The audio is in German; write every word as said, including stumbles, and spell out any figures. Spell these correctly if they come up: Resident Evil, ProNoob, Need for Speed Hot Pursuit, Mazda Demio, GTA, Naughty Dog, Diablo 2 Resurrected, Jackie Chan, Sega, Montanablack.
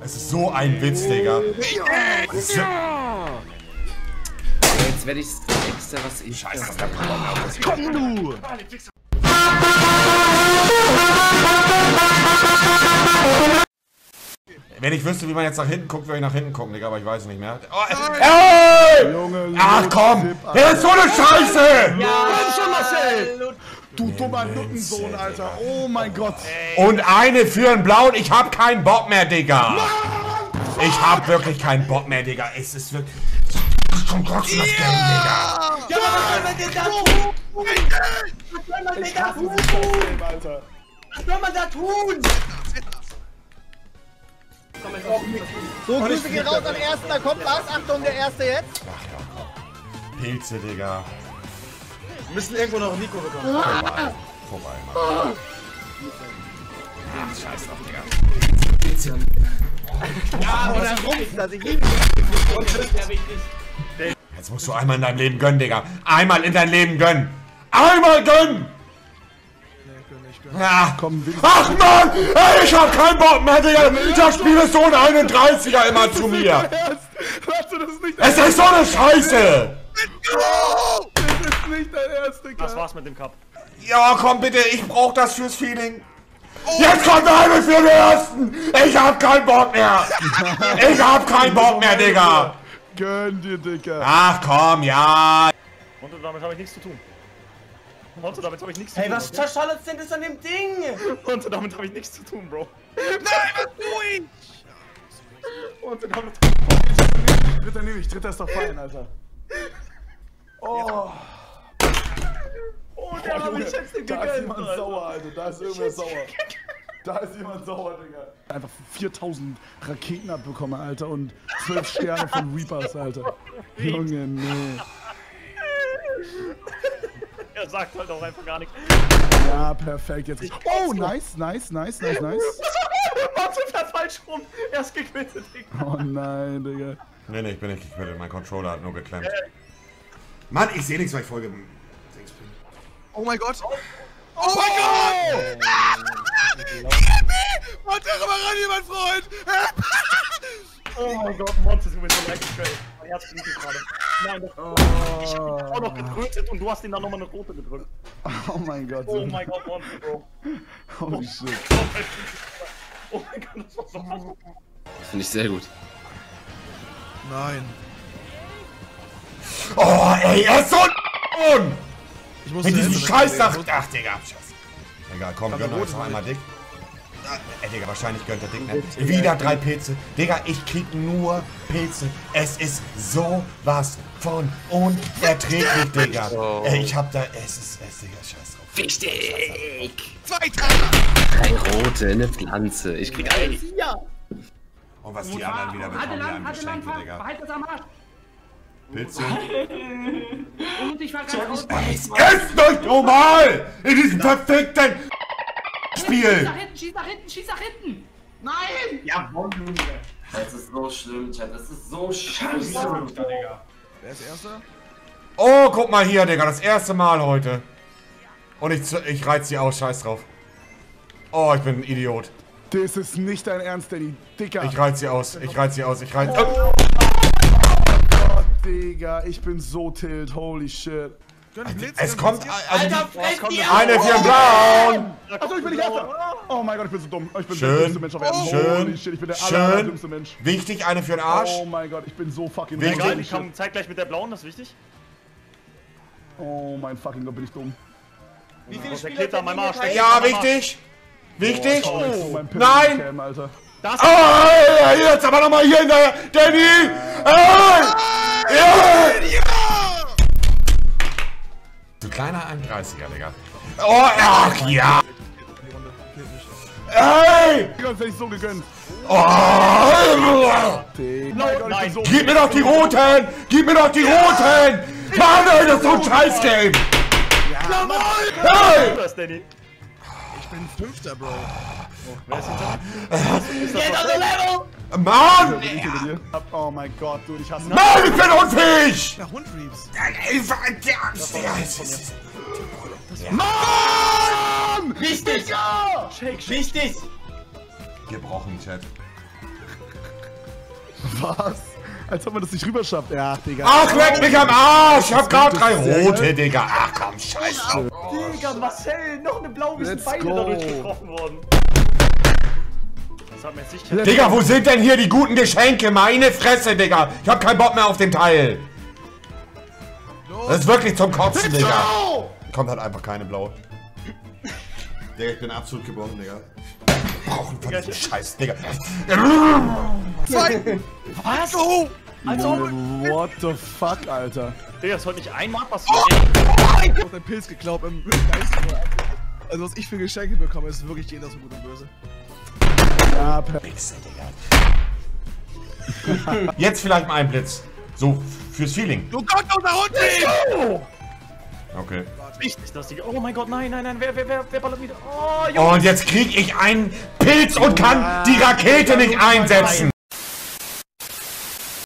Es ist so ein Witz, Digga. Jetzt werde ich das nächste, was ich... Scheiße, was da kommt. Komm, du! Wenn ich wüsste, wie man jetzt nach hinten guckt, würde ich nach hinten gucken, Digga, aber ich weiß nicht mehr. Oh, ey! Junge, ach komm! Der ist so eine Scheiße! Ja, schon, Marcel! Du dummer Nuttensohn, Alter! Oh mein Gott! Und eine für einen Blauen, ich hab keinen Bock mehr, Digga! Ich hab wirklich keinen Bock mehr, Digga! Es ist wirklich... Komm, trotzdem das Game, Digga! Ja, aber was soll man denn da tun? Was soll man denn da tun? Was soll man da tun? So, Grüße gehen raus an den Ersten, da kommt was, Achtung, der Erste jetzt. Ach ja, Pilze, Digga. Wir müssen irgendwo noch Nico bekommen. Vorbei, vorbei, Mann. Ach, scheiß auf, Digga. Pilze. Ja, oder Rumpf, dass ich liebe. Jetzt musst du einmal in deinem Leben gönnen, Digga. Einmal in deinem Leben gönnen. Einmal gönnen! Ja. Ach Mann! Ey, ich hab keinen Bock mehr, Digga! Das Spiel ist so ein einunddreißiger immer zu mir! Es ist so eine Scheiße! Das ist nicht dein erster Cup! Das war's mit dem Cup. Ja, komm bitte, ich brauch das fürs Feeling. Jetzt kommt eine für den Ersten! Ich hab keinen Bock mehr! Ich hab keinen Bock mehr, Digga! Gönn dir, Digga! Ach komm, ja! Und damit hab ich nichts zu tun. Monte, damit habe ich nichts zu tun. Hey, was zerschallert denn das an dem Ding? Monte, damit habe ich nichts zu tun, Bro. Nein, was tue ich? Monte, damit habe ich nichts zu tun. Dritter nehme ich, dritter ist doch fein, Alter. Oh. Oh, der habe ich jetzt den gegönnt, Alter. Da ist jemand sauer, Alter. Da ist irgendwer sauer. Da ist jemand sauer, Digga. Einfach viertausend Raketen abbekommen, Alter. Und zwölf Sterne von Reapers, Alter. Junge, nee. Er sagt halt auch einfach gar nichts. Ja, perfekt. Jetzt. Oh, nice, nice, nice, nice, nice. Matze fährt falsch rum. Er ist gequittet, Digga. Oh nein, Digga. Nee, nee, ich bin nicht gequittet. Mein Controller hat nur geklemmt. Mann, ich seh nichts, weil ich Folge. Oh mein Gott. Oh, oh mein Gott! Gib mir! Monte, rüber ran, hier, mein Freund! Oh mein Gott, Monte ist übrigens so leicht gequält. Mein Herz blutet gerade. Nein, das oh. Ich hab ihn auch noch getrötet und du hast ihn dann nochmal eine rote gedrückt. Oh mein Gott. Oh mein Gott, Monte, Bro. Oh shit. Oh mein Gott, das war so gut. Das finde ich sehr gut. Nein. Oh, ey, er ist so ein ich muss mit diesem Scheiß nach... Ach, Digga, Scheiße. Egal, komm, gönn uns noch einmal dick. Ey, Digga, wahrscheinlich gönnt der Dick nicht. Wieder drei Pilze. Digga, ich krieg nur Pilze. Es ist sowas von unerträglich, Digga. Oh. Ey, ich hab da... Es ist... Es, Digga, scheiß drauf. Wichtig! Zwei Treffer! Ein rote, eine Pflanze. Ich krieg alles. Ja. Und was die anderen wieder bekommen, die einem Geschenke, Digga. Behalt das am Arsch. Pilze. Und ich war ganz... Es ist nicht normal! In diesem verfickten... Spiel! Schieß nach hinten, schieß nach hinten, schieß nach hinten! Nein! Jawohl, Junge! Das ist so schlimm, Chat, das ist so scheiße! Wer ist Erster? Oh, guck mal hier, Digga, das erste Mal heute. Und ich, ich reiz die aus, scheiß drauf. Oh, ich bin ein Idiot. Das ist nicht dein Ernst, Daddy, Dicker. Ich reiz sie aus, ich reiz sie aus, ich reiz... Oh, oh Gott, Digga, ich bin so tilt, holy shit. Es kommt Alter, eine für Blauen! Achso, ich bin nicht Erster! Oh mein Gott, ich bin so dumm. Ich bin der dümmste Mensch auf Erden. Schön, schön, ich bin der allerdummste Mensch. Wichtig, eine für den Arsch. Oh mein Gott, ich bin so fucking dumm. Egal, ich komme zeitgleich mit der Blauen, das ist wichtig. Oh mein fucking Gott, bin ich dumm. Wie viele Spieler da mein Arsch? Ja, wichtig! Wichtig! Nein! Oh, jetzt aber nochmal hier hinterher! Danny! Ja! Kleiner einunddreißiger, Digga. Oh, ach ja! Ey! Das hätte ich so gegönnt. Oh! Nein, gib mir doch die Roten! Gib mir doch die Roten! Mann, ey, das ist so ein Scheiß-Game! Jawohl! Hey! Ich bin Fünfter, Bro. Wer ist hinter mir? Mann! Oh mein Gott, du, ich hasse... Mann, ich bin unfähig! Der Hund Reeves. Mann! Richtig! Richtig! Gebrochen, Chat. Was? Als ob man das nicht rüber schafft. Ja, Digga. Ach, leck mich am Arsch! Ich hab gerade drei rote, Digga. Ach komm, scheiße. Oh, Digga, Marcel, noch eine blaue ist beide dadurch getroffen worden. Das hat mir jetzt sicher. Digga, wo sind denn hier die guten Geschenke? Meine Fresse, Digga. Ich hab keinen Bock mehr auf den Teil. Das ist wirklich zum Kotzen, Digga. Kommt halt einfach keine blaue. Digga, ich bin absolut gebrochen, Digga. Brauchen von diesem Scheiß, Digga. Was? Oh. Also, what the fuck, Alter. Digga, das wollte nicht einmal passieren. Ich hab den Pilz geklaut im Geist. Also, was ich für Geschenke bekomme, ist wirklich jeder so gut und böse. Ja, perfekt. Jetzt vielleicht mal ein Blitz. So, fürs Feeling. Du Gott, da unten! Okay. Wichtig, dass die. Oh mein Gott, nein, nein, nein, wer, wer, wer, wer ballert wieder? Oh, Junge. Und jetzt krieg ich einen Pilz und kann die Rakete nicht einsetzen.